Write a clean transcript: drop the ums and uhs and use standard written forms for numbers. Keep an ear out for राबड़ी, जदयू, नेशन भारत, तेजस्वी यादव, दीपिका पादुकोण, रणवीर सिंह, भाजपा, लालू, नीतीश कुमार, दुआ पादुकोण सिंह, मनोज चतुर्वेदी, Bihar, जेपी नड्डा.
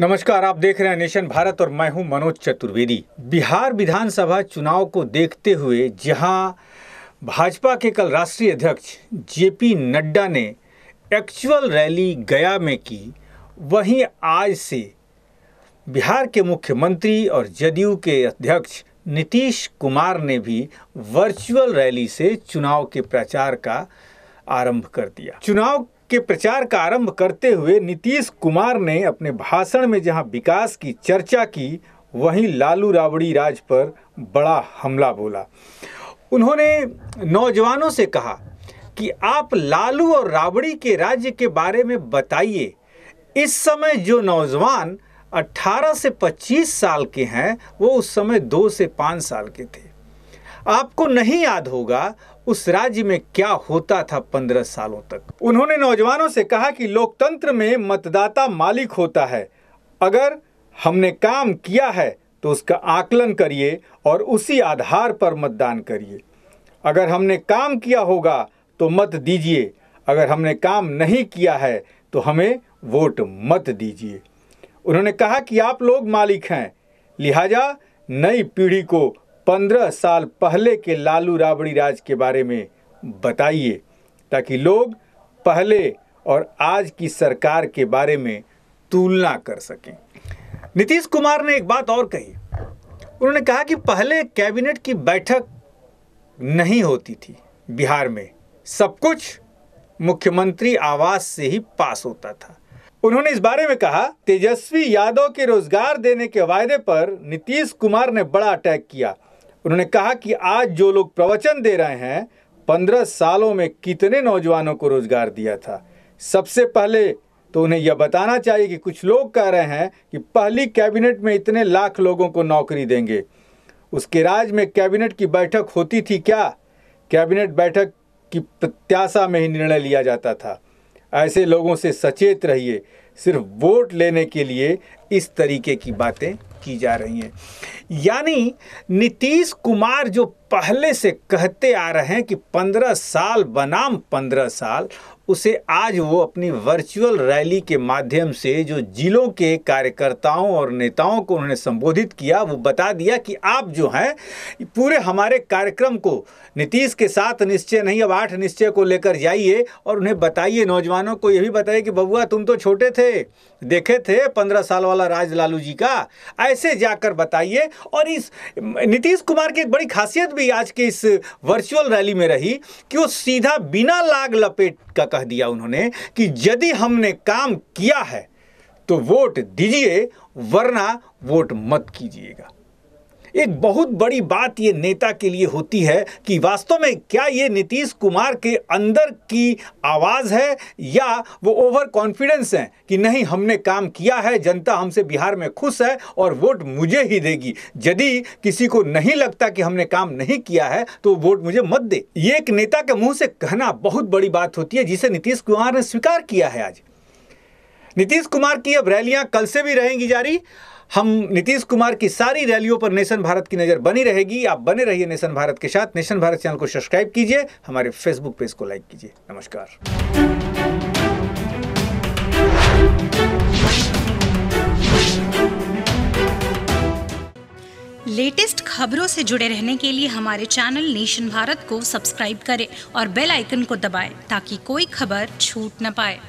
नमस्कार, आप देख रहे हैं नेशन भारत और मैं हूं मनोज चतुर्वेदी। बिहार विधानसभा चुनाव को देखते हुए जहां भाजपा के कल राष्ट्रीय अध्यक्ष जेपी नड्डा ने एक्चुअल रैली गया में की, वहीं आज से बिहार के मुख्यमंत्री और जदयू के अध्यक्ष नीतीश कुमार ने भी वर्चुअल रैली से चुनाव के प्रचार का आरंभ कर दिया। चुनाव के प्रचार का आरंभ करते हुए नीतीश कुमार ने अपने भाषण में जहां विकास की चर्चा की, वहीं लालू राबड़ी राज पर बड़ा हमला बोला। उन्होंने नौजवानों से कहा कि आप लालू और राबड़ी के राज्य के बारे में बताइए। इस समय जो नौजवान 18 से 25 साल के हैं वो उस समय 2 से 5 साल के थे। आपको नहीं याद होगा उस राज्य में क्या होता था 15 सालों तक। उन्होंने नौजवानों से कहा कि लोकतंत्र में मतदाता मालिक होता है। अगर हमने काम किया है तो उसका आकलन करिए और उसी आधार पर मतदान करिए। अगर हमने काम किया होगा तो मत दीजिए, अगर हमने काम नहीं किया है तो हमें वोट मत दीजिए। उन्होंने कहा कि आप लोग मालिक हैं, लिहाजा नई पीढ़ी को 15 साल पहले के लालू राबड़ी राज के बारे में बताइए ताकि लोग पहले और आज की सरकार के बारे में तुलना कर सकें। नीतीश कुमार ने एक बात और कही। उन्होंने कहा कि पहले कैबिनेट की बैठक नहीं होती थी बिहार में, सब कुछ मुख्यमंत्री आवास से ही पास होता था। उन्होंने इस बारे में कहा। तेजस्वी यादव के रोजगार देने के वायदे पर नीतीश कुमार ने बड़ा अटैक किया। उन्होंने कहा कि आज जो लोग प्रवचन दे रहे हैं, 15 सालों में कितने नौजवानों को रोजगार दिया था। सबसे पहले तो उन्हें यह बताना चाहिए कि कुछ लोग कह रहे हैं कि पहली कैबिनेट में इतने लाख लोगों को नौकरी देंगे। उसके राज में कैबिनेट की बैठक होती थी क्या? कैबिनेट बैठक की प्रत्याशा में ही निर्णय लिया जाता था। ऐसे लोगों से सचेत रहिए, सिर्फ वोट लेने के लिए इस तरीके की बातें की जा रही हैं। यानी नीतीश कुमार जो पहले से कहते आ रहे हैं कि 15 साल बनाम 15 साल, उसे आज वो अपनी वर्चुअल रैली के माध्यम से जो जिलों के कार्यकर्ताओं और नेताओं को उन्होंने संबोधित किया, वो बता दिया कि आप जो हैं पूरे हमारे कार्यक्रम को नीतीश के साथ निश्चय नहीं, अब 8 निश्चय को लेकर जाइए और उन्हें बताइए, नौजवानों को ये भी बताइए कि बबुआ तुम तो छोटे थे, देखे थे 15 साल वाला राज लालू जी का, ऐसे जाकर बताइए। और इस नीतीश कुमार की एक बड़ी खासियत भी आज के इस वर्चुअल रैली में रही कि वो सीधा बिना लाग लपेट का कह दिया उन्होंने कि यदि हमने काम किया है तो वोट दीजिए, वरना वोट मत कीजिएगा। एक बहुत बड़ी बात ये नेता के लिए होती है कि वास्तव में क्या ये नीतीश कुमार के अंदर की आवाज़ है या वो ओवर कॉन्फिडेंस है कि नहीं हमने काम किया है, जनता हमसे बिहार में खुश है और वोट मुझे ही देगी। यदि किसी को नहीं लगता कि हमने काम नहीं किया है तो वोट मुझे मत दे। ये एक नेता के मुंह से कहना बहुत बड़ी बात होती है जिसे नीतीश कुमार ने स्वीकार किया है। आज नीतीश कुमार की अब रैलियां कल से भी रहेंगी जारी। हम नीतीश कुमार की सारी रैलियों पर नेशन भारत की नज़र बनी रहेगी। आप बने रहिए नेशन भारत के साथ। नेशन भारत चैनल को सब्सक्राइब कीजिए, हमारे फेसबुक पेज को लाइक कीजिए। नमस्कार। लेटेस्ट खबरों से जुड़े रहने के लिए हमारे चैनल नेशन भारत को सब्सक्राइब करें और बेल आइकन को दबाएं ताकि कोई खबर छूट न पाए।